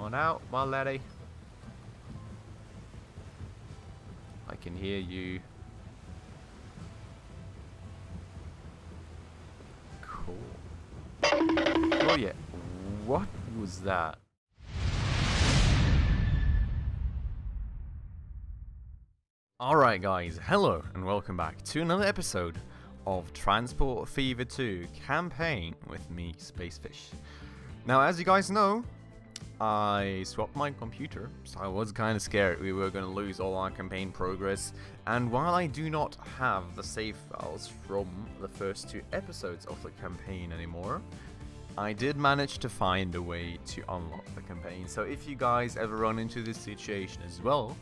on out, my laddie. I can hear you. Cool. Oh yeah. What was that? Alright guys, hello and welcome back to another episode of Transport Fever 2 campaign with me, Spacefish. Now as you guys know, I swapped my computer, so I was kind of scared we were going to lose all our campaign progress, and while I do not have the save files from the first two episodes of the campaign anymore, I did manage to find a way to unlock the campaign. So if you guys ever run into this situation as well,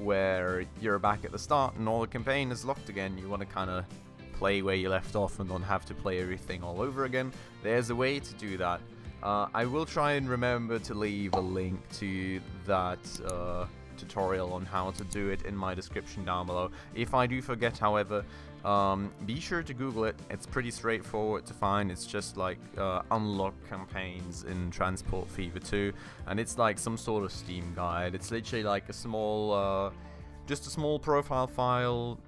where you're back at the start and all the campaign is locked again, you want to kind of play where you left off and don't have to play everything all over again, there's a way to do that. I will try and remember to leave a link to that tutorial on how to do it in my description down below. If I do forget, however, be sure to Google it. It's pretty straightforward to find. It's just like unlock campaigns in Transport Fever 2, and it's like some sort of Steam guide. It's literally like a small, just a small profile file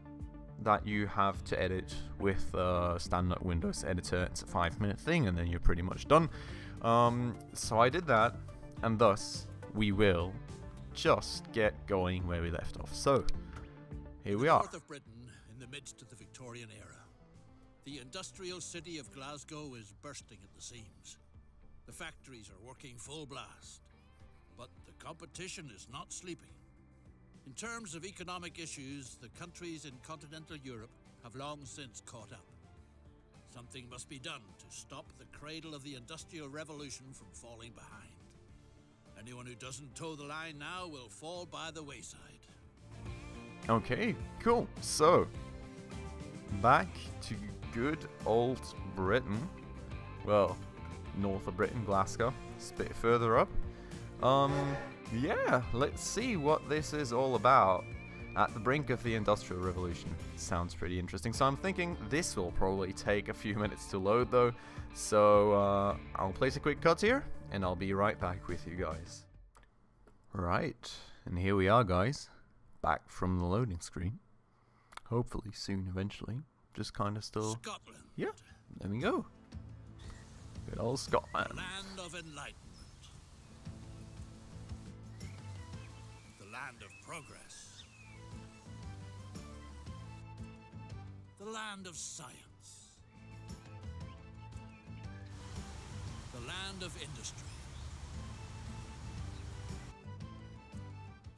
that you have to edit with a standard Windows editor. It's a 5-minute thing, and then you're pretty much done. So I did that, and thus we will just get going where we left off. So here we are. North of Britain, in the midst of the Victorian era, the industrial city of Glasgow is bursting at the seams. The factories are working full blast, but the competition is not sleeping. In terms of economic issues, the countries in continental Europe have long since caught up. Something must be done to stop the cradle of the Industrial Revolution from falling behind. Anyone who doesn't toe the line now will fall by the wayside. Okay, cool. So, back to good old Britain. Well, north of Britain, Glasgow. It's a bit further up. Yeah, let's see what this is all about. At the brink of the Industrial Revolution. Sounds pretty interesting. So I'm thinking this will probably take a few minutes to load though. So I'll place a quick cut here and I'll be right back with you guys. Right, and here we are guys. Back from the loading screen. Hopefully soon, eventually. Just kind of still... Scotland. Yeah, there we go. Good old Scotland. Land of enlightenment. Land of progress, the land of science, the land of industry.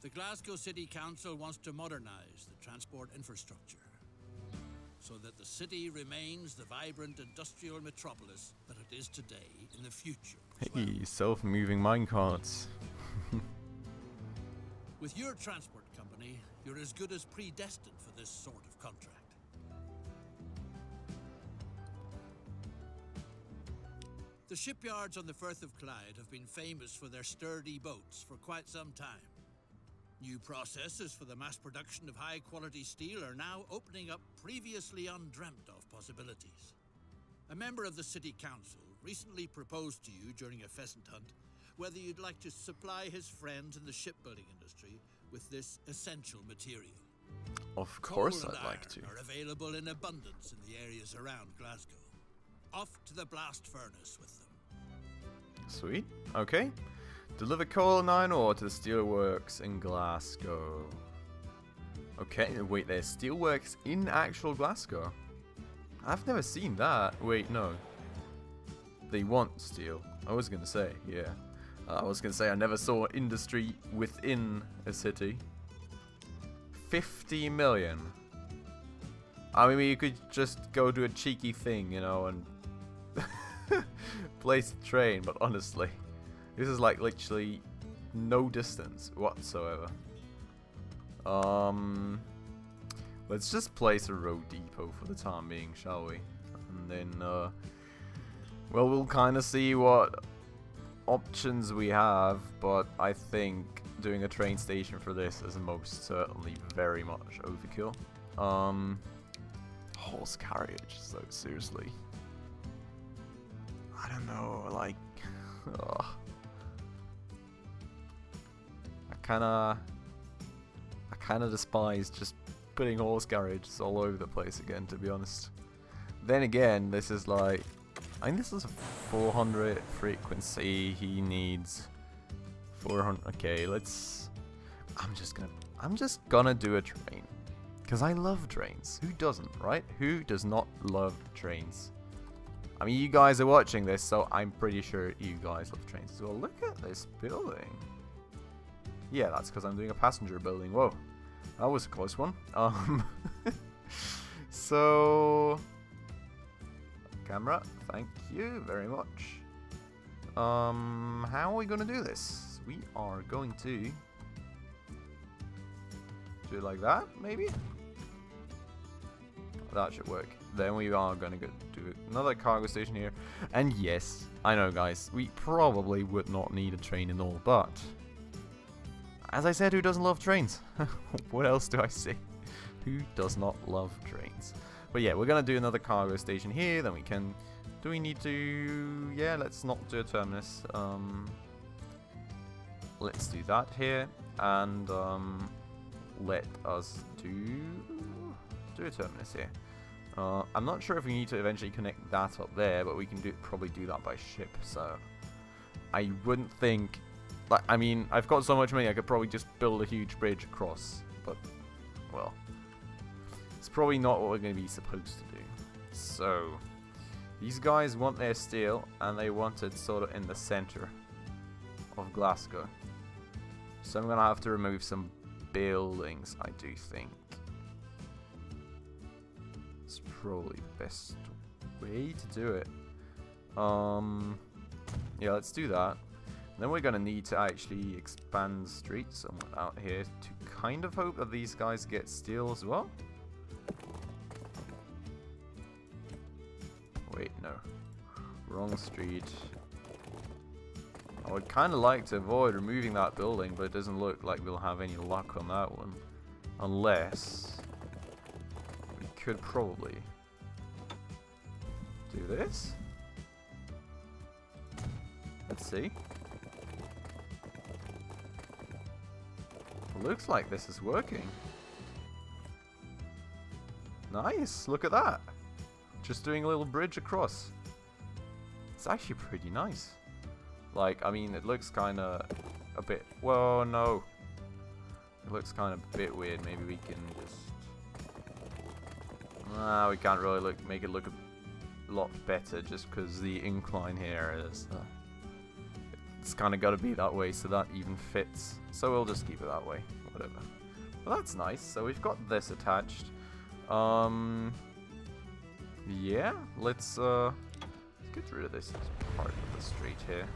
The Glasgow City Council wants to modernize the transport infrastructure so that the city remains the vibrant industrial metropolis that it is today in the future. Hey, self-moving minecarts. With your transport company, you're as good as predestined for this sort of contract. The shipyards on the Firth of Clyde have been famous for their sturdy boats for quite some time. New processes for the mass production of high-quality steel are now opening up previously undreamt-of possibilities. A member of the City Council recently proposed to you during a pheasant hunt whether you'd like to supply his friends in the shipbuilding industry with this essential material. Of course I'd like to. Coal and iron are available in abundance in the areas around Glasgow. Off to the blast furnace with them. Sweet. Okay. Deliver coal and iron ore to the steelworks in Glasgow. Okay, wait, there's steelworks in actual Glasgow? I've never seen that. Wait, no. They want steel. I was gonna say, yeah. I was going to say I never saw industry within a city. 50 million. I mean, you could just go do a cheeky thing, you know, and place a train, but honestly, this is like literally no distance whatsoever. Let's just place a road depot for the time being, shall we? And then, well, we'll kind of see what options we have, but I think doing a train station for this is most certainly very much overkill. Horse carriage, so seriously. I don't know, like... I kind of despise just putting horse carriages all over the place again, to be honest. Then again, this is like, I think this is a 400 frequency. He needs 400. Okay, let's. I'm just gonna do a train, because I love trains. Who doesn't, right? Who does not love trains? I mean, you guys are watching this, so I'm pretty sure you guys love trains as well. Look at this building. Yeah, that's because I'm doing a passenger building. Whoa, that was a close one. So, camera, thank you very much. How are we gonna do this? We are going to do it like that, maybe. That should work. Then we are gonna go do another cargo station here. And yes, I know, guys, we probably would not need a train and all, but as I said, who doesn't love trains? What else do I say? Who does not love trains? But yeah, we're gonna do another cargo station here. Then we can. Do we need to? Yeah, let's not do a terminus. Let's do that here, and let us do a terminus here. I'm not sure if we need to eventually connect that up there, but we can probably do that by ship. So I wouldn't think. Like, I mean, I've got so much money, I could probably just build a huge bridge across. But, well, it's probably not what we're going to be supposed to do. So, these guys want their steel, and they want it sort of in the center of Glasgow. So I'm going to have to remove some buildings, I do think. It's probably the best way to do it. Yeah, let's do that. Then we're going to need to actually expand streets somewhat out here to kind of hope that these guys get steel as well. Wait, no. Wrong street. I would kind of like to avoid removing that building, but it doesn't look like we'll have any luck on that one. Unless we could probably do this. Let's see. Looks like this is working. Nice, look at that. Just doing a little bridge across. It's actually pretty nice. Like, I mean, it looks kind of a bit... Whoa, no. It looks kind of a bit weird. Maybe we can just... we can't really make it look a lot better just because the incline here is... It's kind of got to be that way so that even fits. So we'll just keep it that way. Whatever. Well, that's nice. So we've got this attached. Yeah, let's get rid of this part of the street here,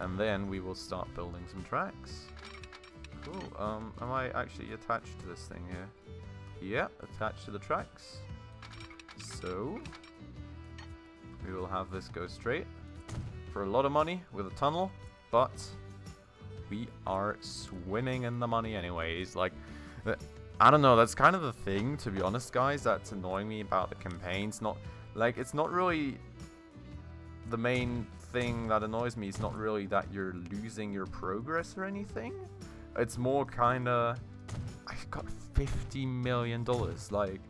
and then we will start building some tracks. Cool. Am I actually attached to this thing here? Yeah, attached to the tracks. So we will have this go straight. For a lot of money with a tunnel, but we are swimming in the money anyways. Like, I don't know, that's kind of the thing, to be honest, guys, that's annoying me about the campaigns. Not like, it's not really the main thing that annoys me. It's not really that you're losing your progress or anything. It's more kind of, I've got $50 million, like,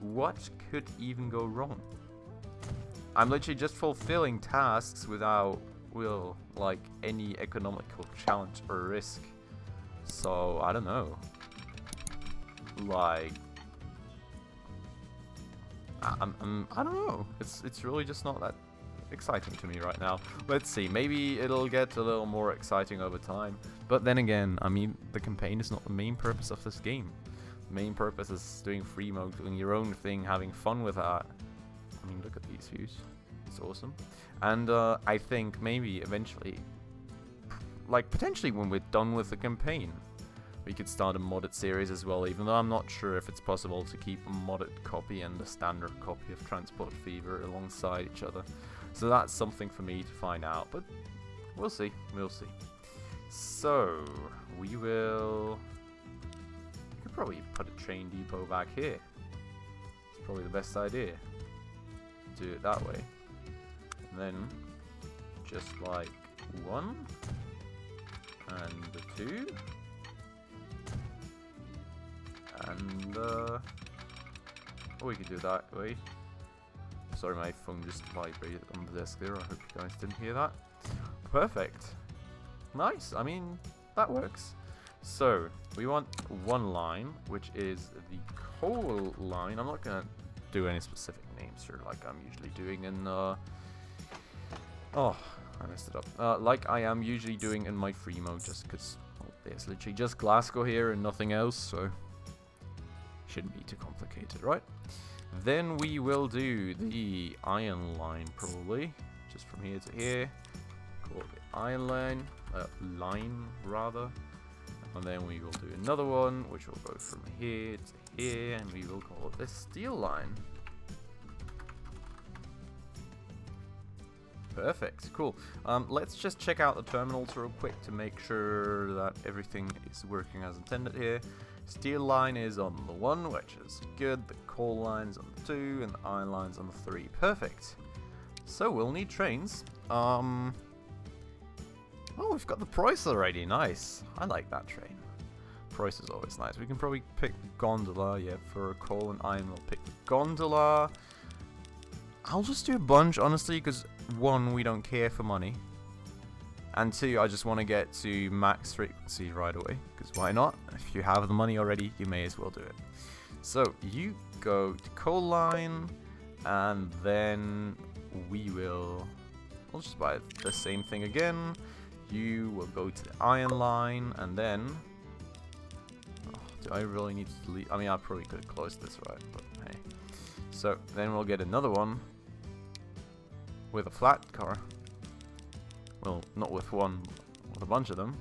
what could even go wrong? I'm literally just fulfilling tasks without, like, any economical challenge or risk. So, I don't know. Like, I don't know. It's really just not that exciting to me right now. Let's see, maybe it'll get a little more exciting over time. But then again, I mean, the campaign is not the main purpose of this game. The main purpose is doing free mode, doing your own thing, having fun with that. I mean, look at these views. It's awesome. And I think maybe eventually, like potentially when we're done with the campaign, we could start a modded series as well, even though I'm not sure if it's possible to keep a modded copy and the standard copy of Transport Fever alongside each other. So that's something for me to find out, but we'll see. We'll see. So, we will... We could probably put a train depot back here. It's probably the best idea. Do it that way, and then just like one and two and oh, we can do that way. Sorry, my phone just vibrated on the desk there. I hope you guys didn't hear that. Perfect. Nice. I mean, that works. So we want one line, which is the coal line. I'm not gonna do any specific names here, like I'm usually doing in oh, I messed it up. Like I am usually doing in my free mode, just because there's literally just Glasgow here and nothing else, so shouldn't be too complicated, right? Then we will do the iron line, probably just from here to here. Call it the iron line, line rather. And then we will do another one, which will go from here to here, and we will call it the steel line. Perfect, cool. Let's just check out the terminals real quick to make sure that everything is working as intended here. Steel line is on the 1, which is good. The coal line's on the 2, and the iron line's on the 3. Perfect. So we'll need trains. Oh, we've got the Preuss already. Nice. I like that train. Preuss is always nice. We can probably pick the gondola. Yeah, for coal and iron, we'll pick the gondola. I'll just do a bunch, honestly, because 1, we don't care for money, and 2, I just want to get to max frequency right away, because why not? If you have the money already, you may as well do it. So you go to coal line, and then we will... I'll just buy the same thing again. You will go to the iron line, and then... Oh, do I really need to delete? I mean, I probably could have closed this, right? But hey. So then we'll get another one with a flat car. Well, not with one, with a bunch of them.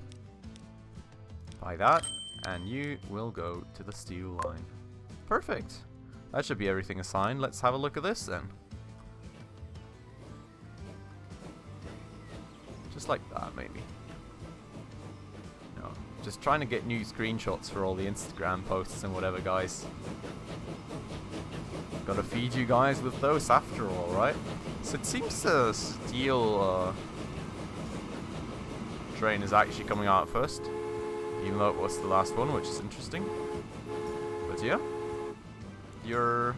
Buy that, and you will go to the steel line. Perfect. That should be everything assigned. Let's have a look at this then. Just like that, maybe. No, just trying to get new screenshots for all the Instagram posts and whatever, guys. Gotta feed you guys with those after all, right? So it seems the steel train is actually coming out first, even though it was the last one, which is interesting. But yeah, you're...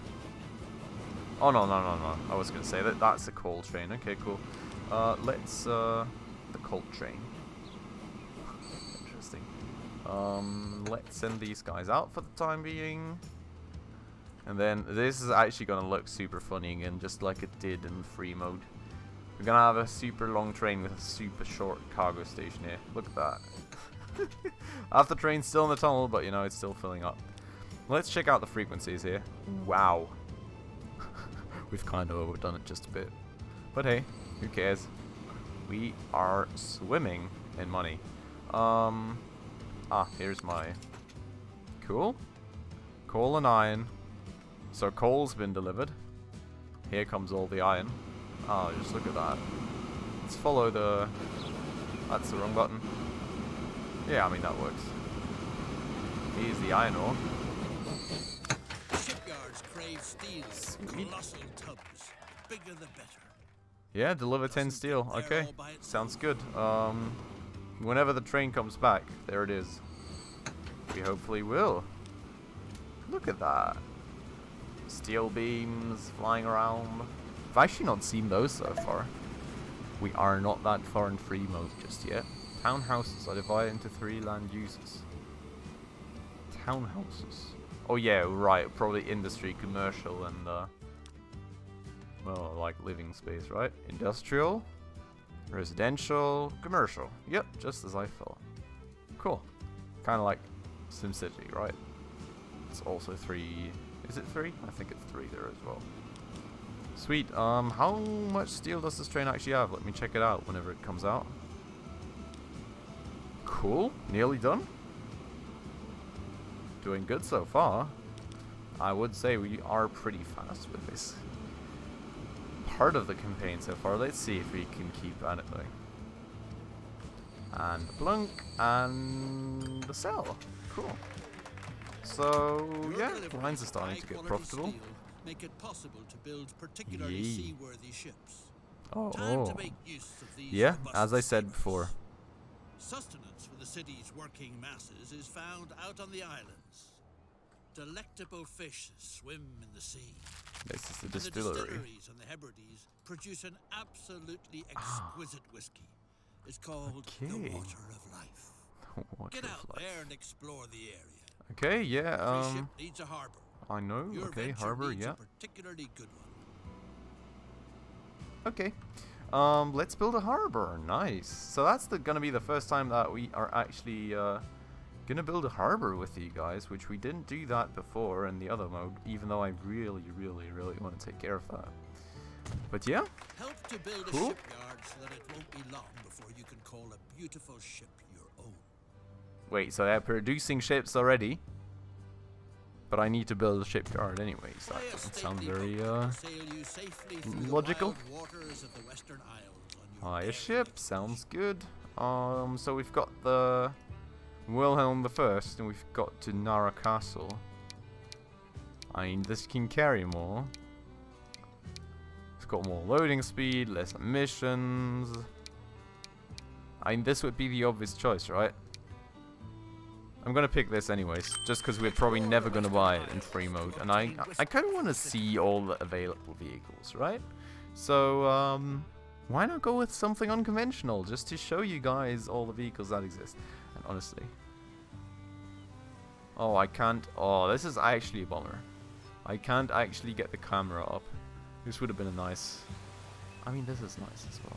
Oh, no, no, no, no. I was gonna say that that's a coal train. Okay, cool. Let's, the coal train. Interesting. Let's send these guys out for the time being. And then this is actually going to look super funny again, just like it did in free mode. We're going to have a super long train with a super short cargo station here. Look at that. Half the train's still in the tunnel, but you know, it's still filling up. Let's check out the frequencies here. Wow. We've kind of overdone it just a bit. But hey. Who cares? We are swimming in money. Here's my... Cool. Coal and iron. So coal's been delivered. Here comes all the iron. Oh, just look at that. Let's follow the... That's the wrong button. Yeah, I mean, that works. Here's the iron ore. Shipyards crave steels. Colossal tubs. Bigger the better. Yeah, deliver 10 steel. Okay, sounds good. Whenever the train comes back, there it is. We hopefully will. Look at that. Steel beams flying around. I've actually not seen those so far. We are not that far in free mode just yet. Townhouses are divided into 3 land uses. Townhouses. Oh yeah, right. Probably industry, commercial, and... well, like living space, right? Industrial, residential, commercial. Yep, just as I thought. Cool. Kind of like SimCity, right? It's also 3. Is it 3? I think it's 3 there as well. Sweet. How much steel does this train actually have? Let me check it out whenever it comes out. Cool. Nearly done. Doing good so far. I would say we are pretty fast with this part of the campaign so far. Let's see if we can keep at it though. And the blunk and the cell. Cool. So yeah, lines are starting to get profitable. Make it possible to build particularly seaworthy ships. Time to make use of these. Yeah, as I said before. Sustenance for the city's working masses is found out on the islands. Delectable fish swim in the sea. This is the distillery. The distilleries on the Hebrides produce an absolutely exquisite whiskey. It's called the Water of Life. Get out there and explore the area. Okay, yeah. Every ship needs a harbor. I know. Your harbor. Yeah. A particularly good one. Okay. Let's build a harbor. Nice. So that's gonna be the first time that we are actually gonna build a harbor with you guys, which we didn't do that before in the other mode, even though I really want to take care of that. But yeah. Help to build a shipyard so that it won't be long before you can call a beautiful ship your own. Wait, so they're producing ships already? But I need to build a shipyard anyway, so that doesn't sound very logical. A ship sounds good. So we've got the Wilhelm the First, and we've got to Nara Castle. I mean, this can carry more. It's got more loading speed, less emissions. I mean, this would be the obvious choice, right? I'm gonna pick this anyways, just because we're probably never gonna buy it in free mode, and I kind of want to see all the available vehicles, right? So why not go with something unconventional, just to show you guys all the vehicles that exist? And honestly, oh, I can't. Oh, this is actually a bummer. I can't actually get the camera up. This would have been a nice. I mean, this is nice as well.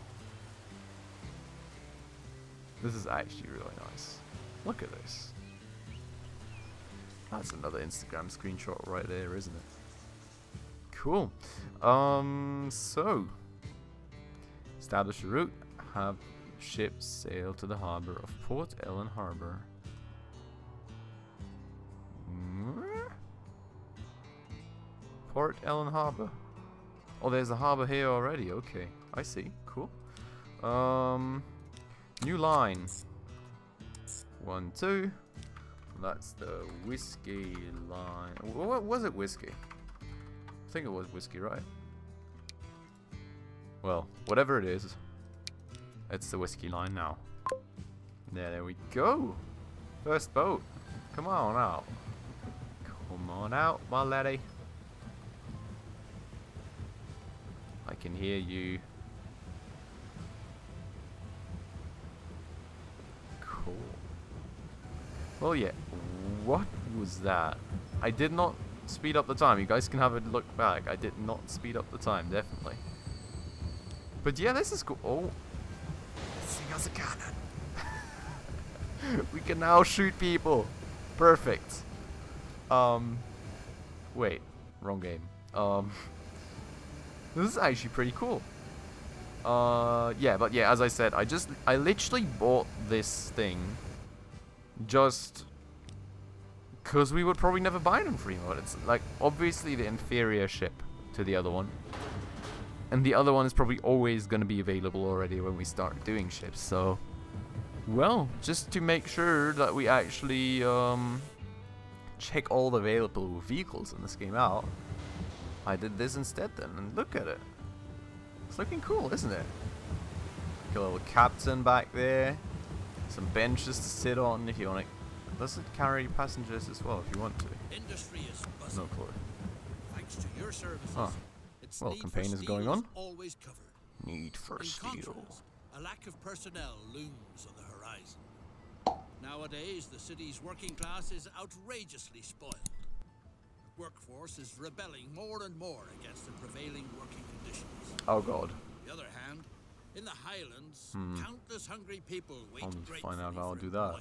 This is actually really nice. Look at this. That's another Instagram screenshot right there, isn't it? Cool. So, establish a route. Have ships sail to the harbor of Port Ellen Harbor. Port Ellen Harbor. Oh, there's a harbor here already. Okay, I see. Cool. New line. 1, 2. That's the whiskey line. What was it? Whiskey? I think it was whiskey, right? Well, whatever it is, it's the whiskey line now. There we go. First boat. Come on out. Come on out, my laddie. I can hear you. Cool. Well, yeah. What was that? I did not speed up the time. You guys can have a look back. I did not speed up the time, definitely. But yeah, this is cool. Oh. This thing has a cannon. We can now shoot people. Perfect. Wait. Wrong game. This is actually pretty cool. Yeah, but yeah, as I said, I literally bought this thing just because we would probably never buy it in free mode. It's like obviously the inferior ship to the other one, and the other one is probably always going to be available already when we start doing ships. So, well, just to make sure that we actually check all the available vehicles in this game out, I did this instead then, and look at it. It's looking cool, isn't it? Got a little captain back there. Some benches to sit on if you want to. Does it carry passengers as well if you want to? Industry is buzzing. No clue. Thanks to your services, well, campaign is going on. Always covered. Need for steel. A lack of personnel looms on the horizon. Nowadays, the city's working class is outrageously spoiled. The workforce is rebelling more and more against the prevailing working conditions. Oh God. On the other hand, in the Highlands, countless hungry people wait to find out how I'll do that.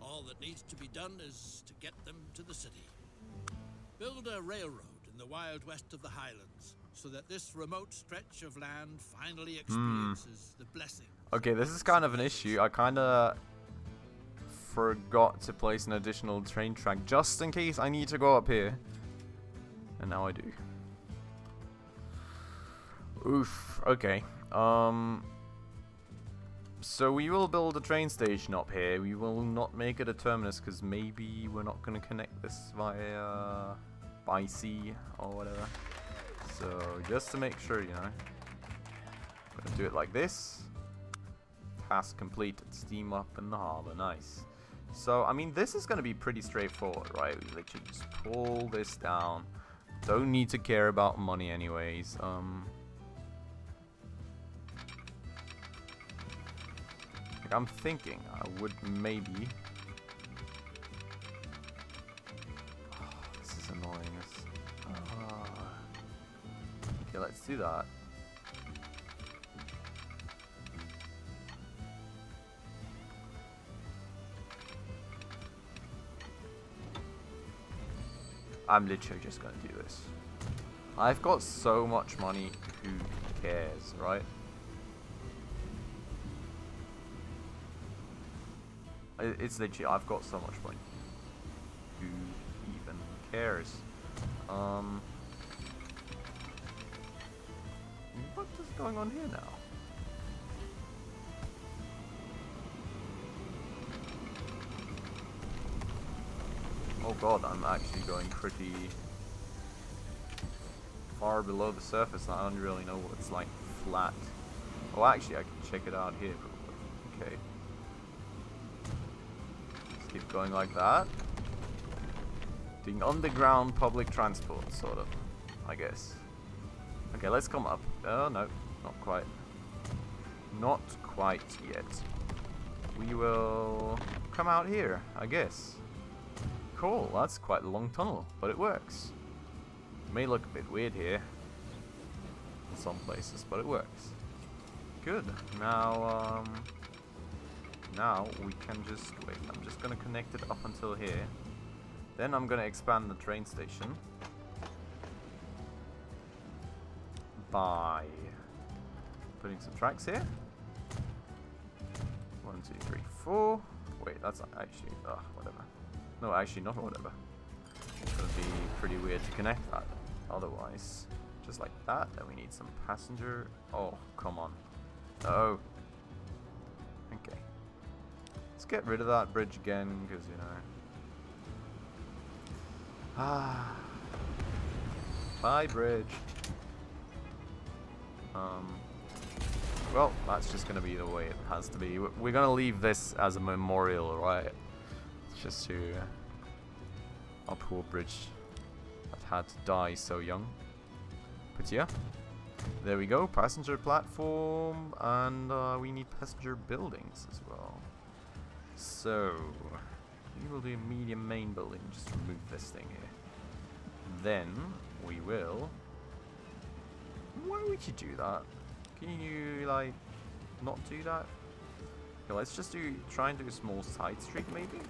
All that needs to be done is to get them to the city. Build a railroad in the wild west of the Highlands so that this remote stretch of land finally experiences the blessing. Okay, this is kind of an issue. I kind of forgot to place an additional train track just in case I need to go up here. And now I do. Oof, okay. So we will build a train station up here. We will not make it a terminus because maybe we're not going to connect this via by sea or whatever. So just to make sure, you know, I'm going to do it like this. Task completed. Steam up in the harbor. Nice. So, I mean, this is going to be pretty straightforward, right? We literally just pull this down. Don't need to care about money anyways. Like I'm thinking I would maybe... Oh, this is annoying. Okay, let's do that. I'm literally just going to do this. I've got so much money, who cares, right? It's literally, I've got so much money. Who even cares? What is going on here now? Oh god, I'm actually going pretty far below the surface and I don't really know what it's like flat. Oh, actually, I can check it out here probably. Okay. Let's keep going like that. Doing underground public transport, sort of, I guess. Okay, let's come up. Oh, no, not quite. Not quite yet. We will come out here, I guess. Cool, that's quite a long tunnel, but it works. It may look a bit weird here in some places, but it works. Good. Now, now we can just wait. I'm just gonna connect it up until here. Then I'm gonna expand the train station by putting some tracks here. 1, 2, 3, 4. Wait, that's not actually. Ugh, whatever. No, actually not whatever. It's going to be pretty weird to connect that. Otherwise, just like that. Then we need some passenger. Oh, come on. Oh. Okay. Let's get rid of that bridge again, because, you know. Ah. Bye, bridge. Well, that's just going to be the way it has to be. We're going to leave this as a memorial, right? Just to our poor bridge that had to die so young. But yeah, there we go, passenger platform, and we need passenger buildings as well. So we will do medium main building, just remove this thing here. Then we will... Why would you do that? Can you, like, not do that? Okay, let's just do, try and do a small side street maybe?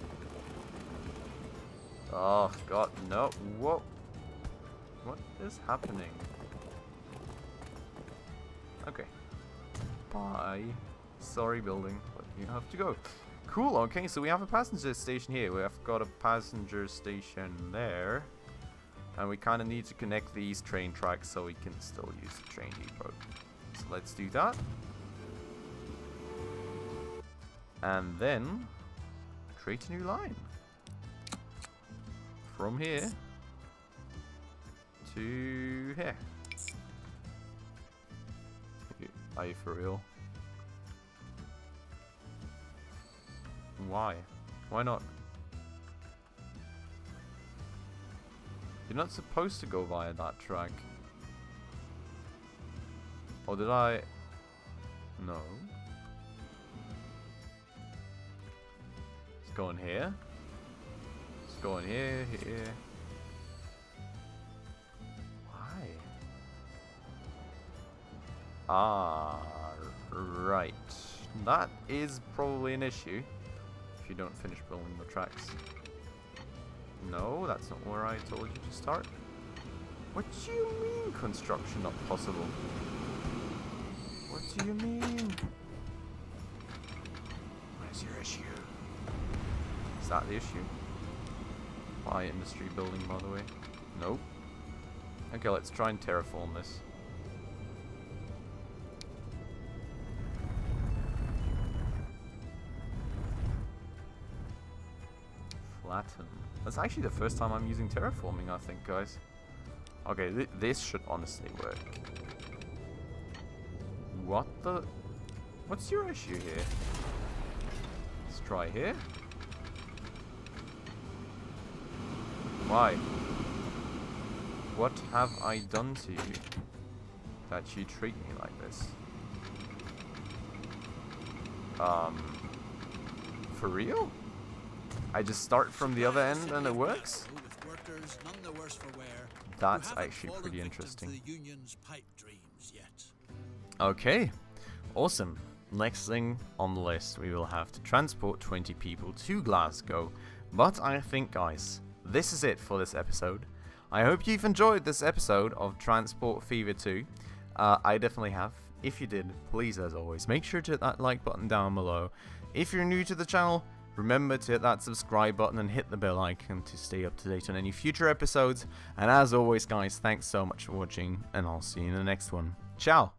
Oh god, no, whoa. What is happening? Okay. Bye. Sorry building, but you have to go. Cool, okay, so we have a passenger station here. We have got a passenger station there. And we kind of need to connect these train tracks so we can still use the train depot. So let's do that. And then, create a new line. From here to here. Are you for real? Why? Why not? You're not supposed to go via that track. Or did I? No. Go in here. Let's go in here, here. Why? Ah, right. That is probably an issue if you don't finish building the tracks. No, that's not where I told you to start. What do you mean construction not possible? What do you mean? Where's your issue? Is that the issue? Why industry building, by the way? Nope. Okay, let's try and terraform this. Flatten. That's actually the first time I'm using terraforming, I think, guys. Okay, this should honestly work. What the? What's your issue here? Let's try here. Why? What have I done to you that you treat me like this? For real? I just start from the other end and it works? That's actually pretty interesting. Okay, awesome. Next thing on the list, we will have to transport 20 people to Glasgow. But I think, guys, this is it for this episode. I hope you've enjoyed this episode of Transport Fever 2. I definitely have. If you did, please, as always, make sure to hit that like button down below. If you're new to the channel, remember to hit that subscribe button and hit the bell icon to stay up to date on any future episodes. And as always, guys, thanks so much for watching, and I'll see you in the next one. Ciao!